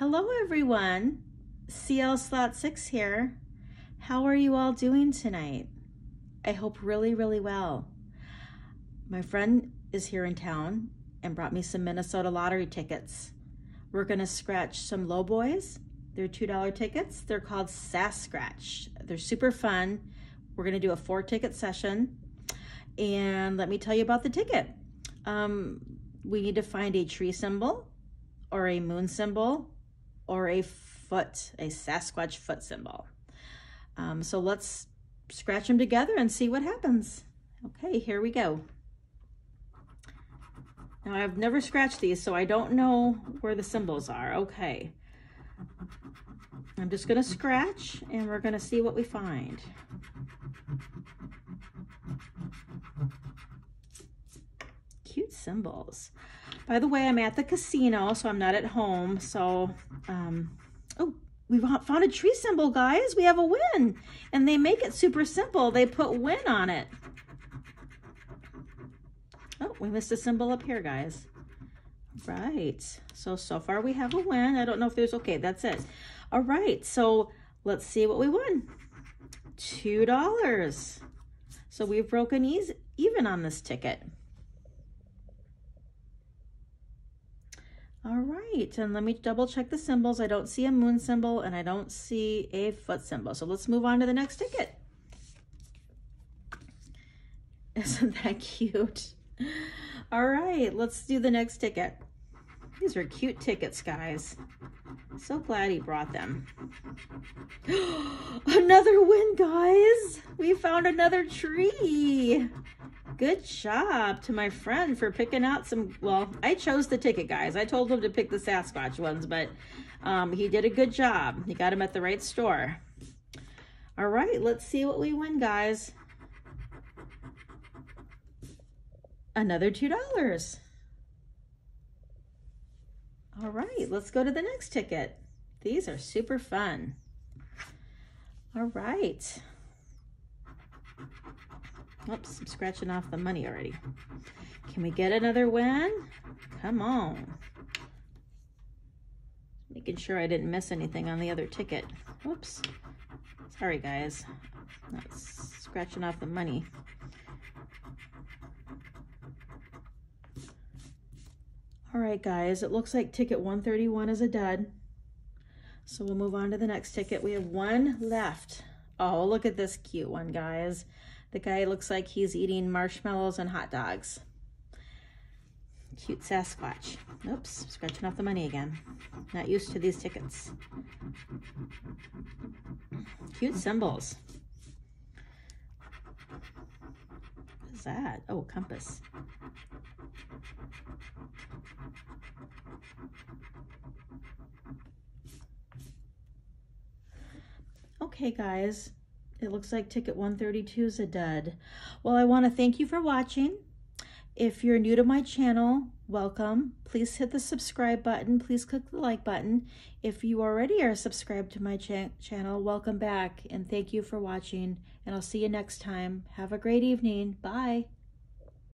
Hello everyone, CL Slot 6 here. How are you all doing tonight? I hope really, really well. My friend is here in town and brought me some Minnesota Lottery tickets. We're gonna scratch some lowboys. They're $2 tickets. They're called Sascratch. They're super fun. We're gonna do a 4-ticket session. And let me tell you about the ticket. We need to find a tree symbol or a moon symbol or a foot, a Sasquatch foot symbol. So let's scratch them together and see what happens. Okay, here we go. Now I've never scratched these, so I don't know where the symbols are. Okay. I'm just gonna scratch and we're gonna see what we find. Cute symbols. By the way, I'm at the casino, so I'm not at home. So, oh, we found a tree symbol, guys. We have a win. And they make it super simple. They put win on it. Oh, we missed a symbol up here, guys. Right. So far we have a win. I don't know if there's, okay, that's it. All right, so let's see what we won. $2. So we've broken even on this ticket. All right, and let me double check the symbols. I don't see a moon symbol and I don't see a foot symbol. So let's move on to the next ticket. Isn't that cute? All right, let's do the next ticket. These are cute tickets, guys. So glad he brought them. Another win, guys. We found another tree. Good job to my friend for picking out some, well, I chose the ticket, guys. I told him to pick the Sasquatch ones, but he did a good job. He got them at the right store. All right, let's see what we win, guys. Another $2. All right, let's go to the next ticket. These are super fun. All right. Oops, I'm scratching off the money already. Can we get another win? Come on. Making sure I didn't miss anything on the other ticket. Whoops. Sorry, guys. Not scratching off the money. All right, guys, it looks like ticket 131 is a dud. So we'll move on to the next ticket. We have one left. Oh, look at this cute one, guys. The guy looks like he's eating marshmallows and hot dogs. Cute Sasquatch. Oops, scratching off the money again. Not used to these tickets. Cute symbols. What is that? Oh, compass. Okay, guys. It looks like ticket 132 is a dud. Well, I want to thank you for watching. If you're new to my channel, welcome. Please hit the subscribe button. Please click the like button. If you already are subscribed to my channel, welcome back and thank you for watching. And I'll see you next time. Have a great evening. Bye.